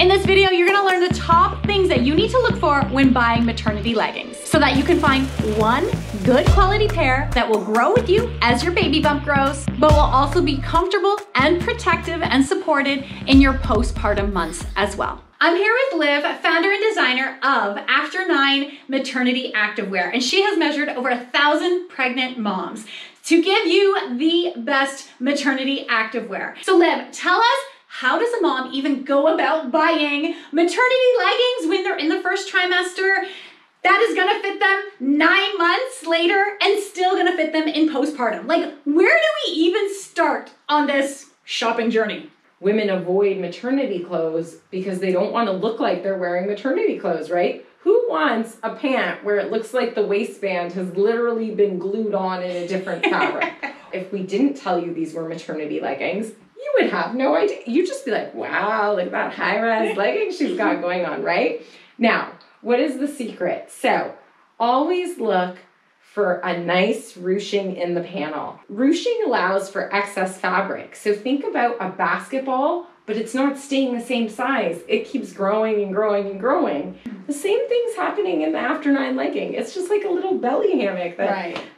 In this video, you're gonna learn the top things that you need to look for when buying maternity leggings so that you can find one good quality pair that will grow with you as your baby bump grows, but will also be comfortable and protective and supported in your postpartum months as well. I'm here with Liv, founder and designer of After Nine Maternity Activewear, and she has measured over 1,000 pregnant moms to give you the best maternity activewear. So Liv, tell us, how does a mom even go about buying maternity leggings when they're in the first trimester that is gonna fit them 9 months later and still gonna fit them in postpartum? Like, where do we even start on this shopping journey? Women avoid maternity clothes because they don't want to look like they're wearing maternity clothes, right? Who wants a pant where it looks like the waistband has literally been glued on in a different fabric? If we didn't tell you these were maternity leggings, you would have no idea. You'd just be like, wow, look at that high-rise legging she's got going on, right? Now, what is the secret? So, always look for a nice ruching in the panel. Ruching allows for excess fabric. So think about a basketball, but it's not staying the same size. It keeps growing and growing and growing. The same thing's happening in the After Nine legging. It's just like a little belly hammock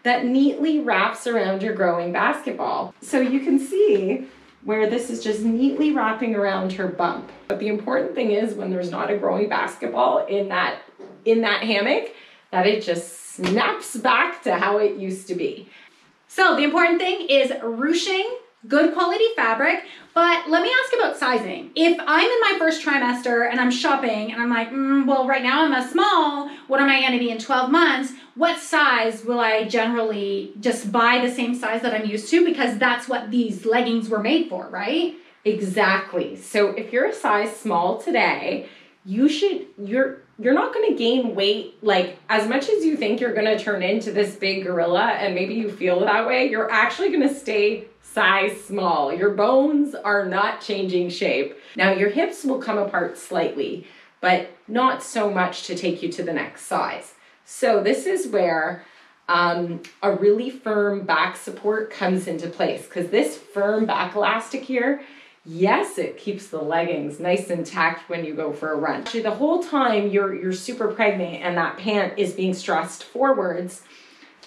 that neatly wraps around your growing basketball. So you can see where this is just neatly wrapping around her bump. But the important thing is when there's not a growing basketball in that hammock, that it just snaps back to how it used to be. So the important thing is ruching, good quality fabric, but let me ask about sizing. If I'm in my first trimester and I'm shopping and I'm like, well, right now I'm a small, what am I gonna be in 12 months? What size will I generally just buy the same size that I'm used to? Because that's what these leggings were made for, right? Exactly. So if you're a size small today, you're not going to gain weight like as much as you think you're going to turn into this big gorilla, and maybe you feel that way. You're actually going to stay size small. Your bones are not changing shape. Now your hips will come apart slightly, but not so much to take you to the next size. So this is where a really firm back support comes into place, because this firm back elastic here, yes, it keeps the leggings nice and tacked when you go for a run. Actually, the whole time you're super pregnant and that pant is being stressed forwards,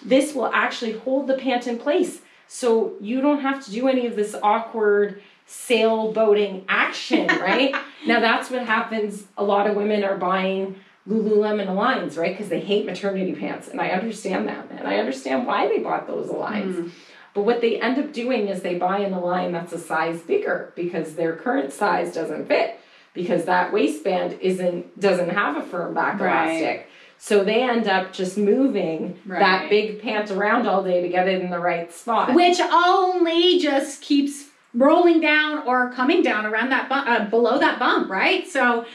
this will actually hold the pant in place. So you don't have to do any of this awkward sailboating action, right? Now that's what happens. A lot of women are buying Lululemon Aligns, right? Because they hate maternity pants, and I understand that, and I understand why they bought those Aligns. But what they end up doing is they buy an Align that's a size bigger because their current size doesn't fit, because that waistband doesn't have a firm back elastic. So they end up just moving that big pant around all day to get it in the right spot. Which only just keeps rolling down or coming down around that bump, below that bump, right? So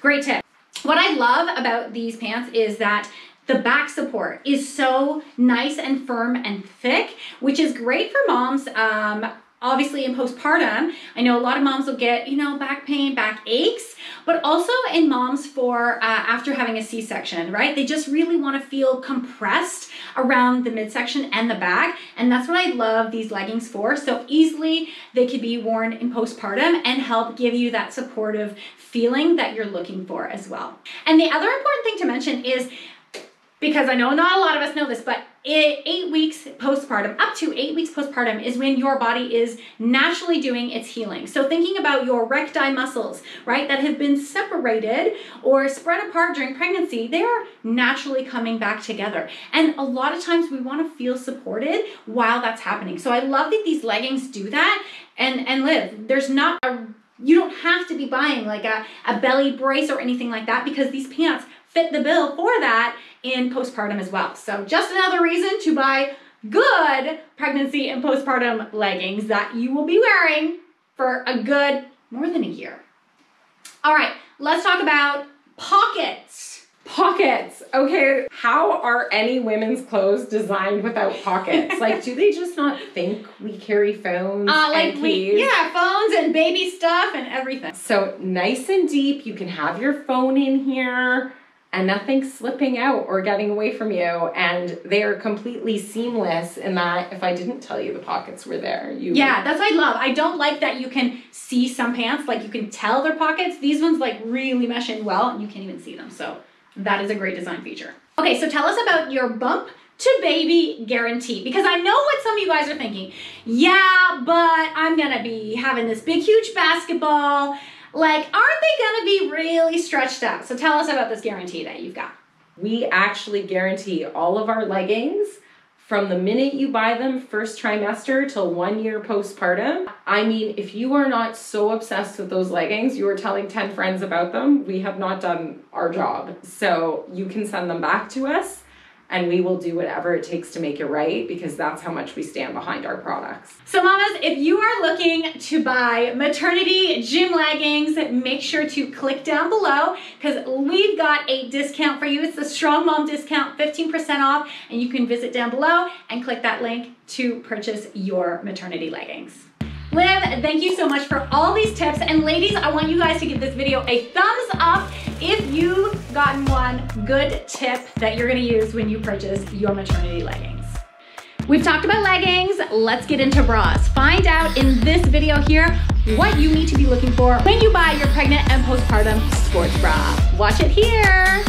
great tip. What I love about these pants is that the back support is so nice and firm and thick, which is great for moms, obviously in postpartum. I know a lot of moms will get, you know, back pain, back aches, but also in moms for after having a C-section, right? They just really want to feel compressed around the midsection and the back, and that's what I love these leggings for. So easily they could be worn in postpartum and help give you that supportive feeling that you're looking for as well. And the other important thing to mention is, because I know not a lot of us know this, but 8 weeks postpartum, up to 8 weeks postpartum, is when your body is naturally doing its healing. So thinking about your recti muscles, right, that have been separated or spread apart during pregnancy, they are naturally coming back together. And a lot of times we want to feel supported while that's happening. So I love that these leggings do that. And Liv, there's not a, you don't have to be buying like a belly brace or anything like that, because these pants fit the bill for that in postpartum as well. So just another reason to buy good pregnancy and postpartum leggings that you will be wearing for a good more than a year. All right, let's talk about pockets. Pockets. Okay, how are any women's clothes designed without pockets? Like, do they just not think we carry phones and keys? Yeah, phones and baby stuff and everything. So nice and deep, you can have your phone in here and nothing's slipping out or getting away from you, and they are completely seamless in that if I didn't tell you the pockets were there, you... Yeah, that's what I love. I don't like that you can see some pants, like you can tell their pockets. These ones like really mesh in well and you can't even see them, so that is a great design feature. Okay, so tell us about your bump to baby guarantee, because I know what some of you guys are thinking. Yeah, but I'm gonna be having this big, huge basketball. Like, aren't they gonna be really stretched out? So tell us about this guarantee that you've got. We actually guarantee all of our leggings from the minute you buy them first trimester till 1 year postpartum. I mean, if you are not so obsessed with those leggings, you are telling 10 friends about them, we have not done our job. So you can send them back to us and we will do whatever it takes to make it right, because that's how much we stand behind our products. So mamas, if you are looking to buy maternity gym leggings, make sure to click down below, because we've got a discount for you. It's the Strong Mom discount, 15% off, and you can visit down below and click that link to purchase your maternity leggings. Liv, thank you so much for all these tips. And ladies, I want you guys to give this video a thumbs up if you've gotten one good tip that you're gonna use when you purchase your maternity leggings. We've talked about leggings, let's get into bras. Find out in this video here what you need to be looking for when you buy your pregnant and postpartum sports bra. Watch it here.